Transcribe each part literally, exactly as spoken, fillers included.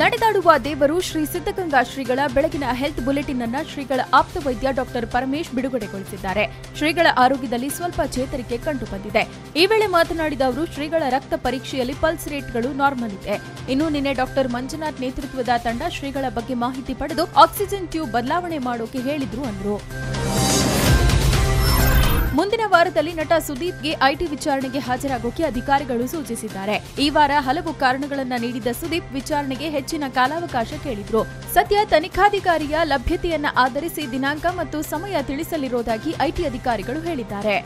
ನಡೆದಾಡುವ ದೇವರು ಶ್ರೀ ಸಿದ್ಧಗಂಗಾ ಶ್ರೀಗಳ ಬೆಳಗಿನ ಹೆಲ್ತ್ ಬುಲೆಟಿನ್ ಅನ್ನು ಶ್ರೀಗಳ ಆಪ್ತ ವೈದ್ಯ ಡಾಕ್ಟರ್ ಪರಮೇಶ್ ಬಿಡುಗಡೆಗೊಳಿಸಿದ್ದಾರೆ. ಶ್ರೀಗಳ ಆರೋಗ್ಯದಲ್ಲಿ ಸ್ವಲ್ಪ ಚೇತರಿಕೆ ಕಂಡುಬಂದಿದೆ. ಈ ವೇಳೆ ಮಾತನಾಡಿದ ಅವರು, ಶ್ರೀಗಳ ರಕ್ತ ಪರೀಕ್ಷೆಯಲ್ಲಿ ಪಲ್ಸ್ ರೇಟ್ಗಳು ನಾರ್ಮಲ್ ಇದೆ. ಇನ್ನು ನಿನ್ನೆ ಡಾಕ್ಟರ್ ಮಂಜುನಾಥ್ ನೇತೃತ್ವದ ತಂಡ ಶ್ರೀಗಳ ಬಗ್ಗೆ ಮಾಹಿತಿ ಪಡೆದು ಆಕ್ಸಿಜನ್ ಟ್ಯೂಬ್ ಬದಲಾವಣೆ ಮಾಡೋಕೆ ಹೇಳಿದ್ರು ಅಂದ್ರು. ಮುಂದಿನ ವಾರದಲ್ಲಿ ನಟ ಸುದೀಪ್ಗೆ ಐಟಿ ವಿಚಾರಣೆಗೆ ಹಾಜರಾಗೋಕೆ ಅಧಿಕಾರಿಗಳು ಸೂಚಿಸಿದ್ದಾರೆ. ಈ ವಾರ ಹಲವು ಕಾರಣಗಳನ್ನು ನೀಡಿದ ಸುದೀಪ್ ವಿಚಾರಣೆಗೆ ಹೆಚ್ಚಿನ ಕಾಲಾವಕಾಶ ಕೇಳಿದ್ರು. ಸದ್ಯ ತನಿಖಾಧಿಕಾರಿಯ ಲಭ್ಯತೆಯನ್ನು ಆಧರಿಸಿ ದಿನಾಂಕ ಮತ್ತು ಸಮಯ ತಿಳಿಸಲಿರುವುದಾಗಿ ಐಟಿ ಅಧಿಕಾರಿಗಳು ಹೇಳಿದ್ದಾರೆ.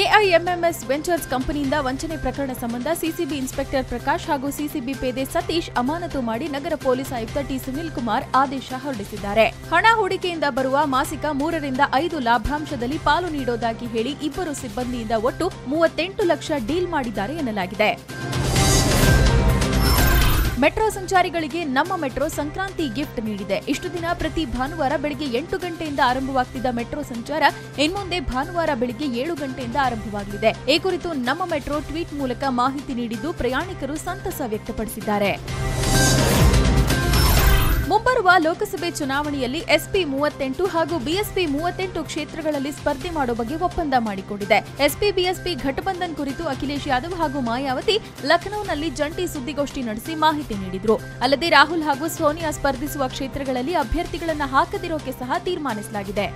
ಎಐಎಂಎಂಎಸ್ ವೆಂಚರ್ಸ್ ಕಂಪನಿಯಿಂದ ವಂಚನೆ ಪ್ರಕರಣ ಸಂಬಂಧ ಸಿಸಿಬಿ ಇನ್ಸ್ಪೆಕ್ಟರ್ ಪ್ರಕಾಶ್ ಹಾಗೂ ಸಿಸಿಬಿ ಪೇದೆ ಸತೀಶ್ ಅಮಾನತು ಮಾಡಿ ನಗರ ಪೊಲೀಸ್ ಆಯುಕ್ತ ಟಿ ಸುನಿಲ್ ಕುಮಾರ್ ಆದೇಶ ಹೊರಡಿಸಿದ್ದಾರೆ. ಹಣ ಹೂಡಿಕೆಯಿಂದ ಬರುವ ಮಾಸಿಕ ಮೂರರಿಂದ ಐದು ಲಾಭಾಂಶದಲ್ಲಿ ಪಾಲು ನೀಡೋದಾಗಿ ಹೇಳಿ ಇಬ್ಬರು ಸಿಬ್ಬಂದಿಯಿಂದ ಒಟ್ಟು ಮೂವತ್ತೆಂಟು ಲಕ್ಷ ಡೀಲ್ ಮಾಡಿದ್ದಾರೆ ಎನ್ನಲಾಗಿದೆ. ಮೆಟ್ರೋ ಸಂಚಾರಿಗಳಿಗೆ ನಮ್ಮ ಮೆಟ್ರೋ ಸಂಕ್ರಾಂತಿ ಗಿಫ್ಟ್ ನೀಡಿದೆ. ಇಷ್ಟು ದಿನ ಪ್ರತಿ ಭಾನುವಾರ ಬೆಳಗ್ಗೆ ಎಂಟು ಗಂಟೆಯಿಂದ ಆರಂಭವಾಗ್ತಿದ್ದ ಮೆಟ್ರೋ ಸಂಚಾರ ಇನ್ಮುಂದೆ ಭಾನುವಾರ ಬೆಳಗ್ಗೆ ಏಳು ಗಂಟೆಯಿಂದ ಆರಂಭವಾಗಲಿದೆ. ಈ ಕುರಿತು ನಮ್ಮ ಮೆಟ್ರೋ ಟ್ವೀಟ್ ಮೂಲಕ ಮಾಹಿತಿ ನೀಡಿದ್ದು, ಪ್ರಯಾಣಿಕರು ಸಂತಸ ವ್ಯಕ್ತಪಡಿಸಿದ್ದಾರೆ. ಮುಂಬರುವ ಲೋಕಸಭೆ ಚುನಾವಣೆಯಲ್ಲಿ ಎಸ್ಪಿ ಮೂವತ್ತೆಂಟು ಹಾಗೂ ಬಿಎಸ್ಪಿ ಮೂವತ್ತೆಂಟು ಕ್ಷೇತ್ರಗಳಲ್ಲಿ ಸ್ಪರ್ಧೆ ಮಾಡುವ ಬಗ್ಗೆ ಒಪ್ಪಂದ ಮಾಡಿಕೊಂಡಿದೆ. ಎಸ್ಪಿ ಬಿಎಸ್ಪಿ ಘಟಬಂಧನ್ ಕುರಿತು ಅಖಿಲೇಶ್ ಯಾದವ್ ಹಾಗೂ ಮಾಯಾವತಿ ಲಖನೌನಲ್ಲಿ ಜಂಟಿ ಸುದ್ದಿಗೋಷ್ಠಿ ನಡೆಸಿ ಮಾಹಿತಿ ನೀಡಿದ್ರು. ಅಲ್ಲದೆ ರಾಹುಲ್ ಹಾಗೂ ಸೋನಿಯಾ ಸ್ಪರ್ಧಿಸುವ ಕ್ಷೇತ್ರಗಳಲ್ಲಿ ಅಭ್ಯರ್ಥಿಗಳನ್ನು ಹಾಕದಿರೋಕೆ ಸಹ ತೀರ್ಮಾನಿಸಲಾಗಿದೆ.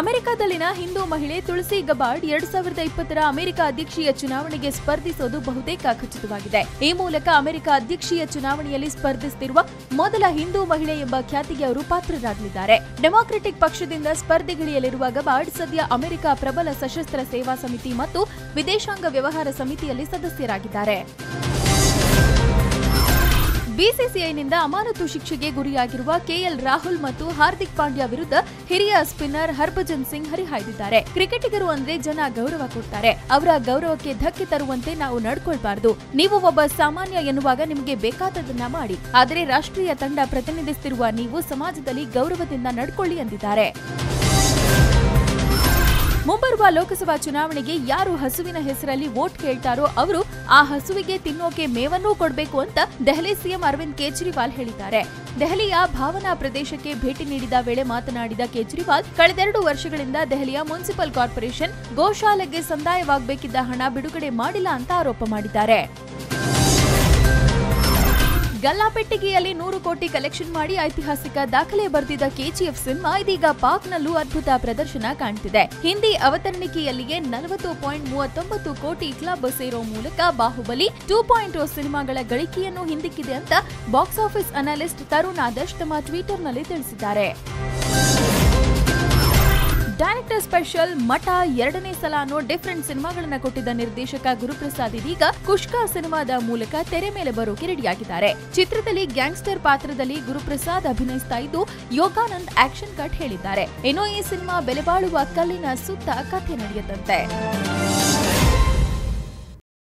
ಅಮೆರಿಕದಲ್ಲಿನ ಹಿಂದೂ ಮಹಿಳೆ ತುಳಸಿ ಗಬಾರ್ಡ್ ಎರಡ್ ಸಾವಿರದ ಇಪ್ಪತ್ತರ ಅಮೆರಿಕ ಅಧ್ಯಕ್ಷೀಯ ಚುನಾವಣೆಗೆ ಸ್ಪರ್ಧಿಸೋದು ಬಹುತೇಕ ಖಚಿತವಾಗಿದೆ. ಈ ಮೂಲಕ ಅಮೆರಿಕ ಅಧ್ಯಕ್ಷೀಯ ಚುನಾವಣೆಯಲ್ಲಿ ಸ್ಪರ್ಧಿಸುತ್ತಿರುವ ಮೊದಲ ಹಿಂದೂ ಮಹಿಳೆ ಎಂಬ ಖ್ಯಾತಿಗೆ ಅವರು ಪಾತ್ರರಾಗಲಿದ್ದಾರೆ. ಡೆಮಾಕ್ರೆಟಿಕ್ ಪಕ್ಷದಿಂದ ಸ್ಪರ್ಧೆಗಿಳಿಯಲಿರುವ ಗಬಾರ್ಡ್ ಸದ್ಯ ಅಮೆರಿಕ ಪ್ರಬಲ ಸಶಸ್ತ್ರ ಸೇವಾ ಸಮಿತಿ ಮತ್ತು ವಿದೇಶಾಂಗ ವ್ಯವಹಾರ ಸಮಿತಿಯಲ್ಲಿ ಸದಸ್ಯರಾಗಿದ್ದಾರೆ. ಬಿಸಿಸಿಐನಿಂದ ಅಮಾನತು ಶಿಕ್ಷೆಗೆ ಗುರಿಯಾಗಿರುವ ಕೆಎಲ್ ರಾಹುಲ್ ಮತ್ತು ಹಾರ್ದಿಕ್ ಪಾಂಡ್ಯ ವಿರುದ್ಧ ಹಿರಿಯ ಸ್ಪಿನ್ನರ್ ಹರ್ಭಜನ್ ಸಿಂಗ್ ಹರಿಹಾಯ್ದಿದ್ದಾರೆ. ಕ್ರಿಕೆಟಿಗರು ಅಂದ್ರೆ ಜನ ಗೌರವ ಕೊಡ್ತಾರೆ. ಅವರ ಗೌರವಕ್ಕೆ ಧಕ್ಕೆ ತರುವಂತೆ ನಾವು ನಡ್ಕೊಳ್ಬಾರ್ದು. ನೀವು ಒಬ್ಬ ಸಾಮಾನ್ಯ ಎನ್ನುವಾಗ ನಿಮಗೆ ಬೇಕಾದದನ್ನ ಮಾಡಿ, ಆದರೆ ರಾಷ್ಟ್ರೀಯ ತಂಡ ಪ್ರತಿನಿಧಿಸುತ್ತಿರುವ ನೀವು ಸಮಾಜದಲ್ಲಿ ಗೌರವದಿಂದ ನಡ್ಕೊಳ್ಳಿ ಎಂದಿದ್ದಾರೆ. ಮುಂಬರುವ ಲೋಕಸಭಾ ಚುನಾವಣೆಗೆ ಯಾರು ಹಸುವಿನ ಹೆಸರಲ್ಲಿ ವೋಟ್ ಕೇಳ್ತಾರೋ ಅವರು ಆ ಹಸುವಿಗೆ ತಿನ್ನೋಕೆ ಮೇವನ್ನೂ ಕೊಡಬೇಕು ಅಂತ ದೆಹಲಿ ಸಿಎಂ ಅರವಿಂದ್ ಕೇಜ್ರಿವಾಲ್ ಹೇಳಿದ್ದಾರೆ. ದೆಹಲಿಯ ಭಾವನಾ ಪ್ರದೇಶಕ್ಕೆ ಭೇಟಿ ನೀಡಿದ ವೇಳೆ ಮಾತನಾಡಿದ ಕೇಜ್ರಿವಾಲ್, ಕಳೆದೆರಡು ವರ್ಷಗಳಿಂದ ದೆಹಲಿಯ ಮುನ್ಸಿಪಲ್ ಕಾರ್ಪೊರೇಷನ್ ಗೋಶಾಲೆಗೆ ಸಂದಾಯವಾಗಬೇಕಿದ್ದ ಹಣ ಬಿಡುಗಡೆ ಮಾಡಿಲ್ಲ ಅಂತ ಆರೋಪ ಮಾಡಿದ್ದಾರೆ. ಗಲ್ಲಾಪೆಟ್ಟಿಗೆಯಲ್ಲಿ ನೂರು ಕೋಟಿ ಕಲೆಕ್ಷನ್ ಮಾಡಿ ಐತಿಹಾಸಿಕ ದಾಖಲೆ ಬರೆದಿದ್ದ ಕೆಜಿಎಫ್ ಸಿನಿಮಾ ಇದೀಗ ಪಾಕ್ನಲ್ಲೂ ಅದ್ಭುತ ಪ್ರದರ್ಶನ ಕಾಣ್ತಿದೆ. ಹಿಂದಿ ಅವತರಣಿಕೆಯಲ್ಲಿಯೇ ನಲವತ್ತು ಪಾಯಿಂಟ್ ಮೂವತ್ತೊಂಬತ್ತು ಕೋಟಿ ಕ್ಲಬ್ ಸೇರೋ ಮೂಲಕ ಬಾಹುಬಲಿ ಟೂ ಪಾಯಿಂಟ್ ಸಿನಿಮಾಗಳ ಗಳಿಕೆಯನ್ನು ಹಿಂದಿಕ್ಕಿದೆ ಅಂತ box office analyst Tarun Adarsh ತಮ್ಮ ಟ್ವಿಟರ್ನಲ್ಲಿ ತಿಳಿಸಿದ್ದಾರೆ. ಡೈರೆಕ್ಟರ್ ಸ್ಪೆಷಲ್ ಮಠ ಎರಡನೇ ಸಲಾನೋ ಡಿಫರೆಂಟ್ ಸಿನಿಮಾಗಳನ್ನ ಕೊಟ್ಟಿದ್ದ ನಿರ್ದೇಶಕ ಗುರುಪ್ರಸಾದ್ ಇದೀಗ ಕುಷ್ಕಾ ಸಿನಿಮಾದ ಮೂಲಕ ತೆರೆ ಮೇಲೆ ಬರೋಕೆ ರೆಡಿಯಾಗಿದ್ದಾರೆ. ಚಿತ್ರದಲ್ಲಿ ಗ್ಯಾಂಗ್ಸ್ಟರ್ ಪಾತ್ರದಲ್ಲಿ ಗುರುಪ್ರಸಾದ್ ಅಭಿನಯಿಸ್ತಾ ಇದ್ದು, ಯೋಗಾನಂದ್ ಆಕ್ಷನ್ ಕಟ್ ಹೇಳಿದ್ದಾರೆ. ಏನೋ ಈ ಸಿನಿಮಾ ಬೆಲೆಬಾಳುವ ಕಲ್ಲಿನ ಸುತ್ತ ಕಥೆ ನಡೆಯುತ್ತಂತೆ.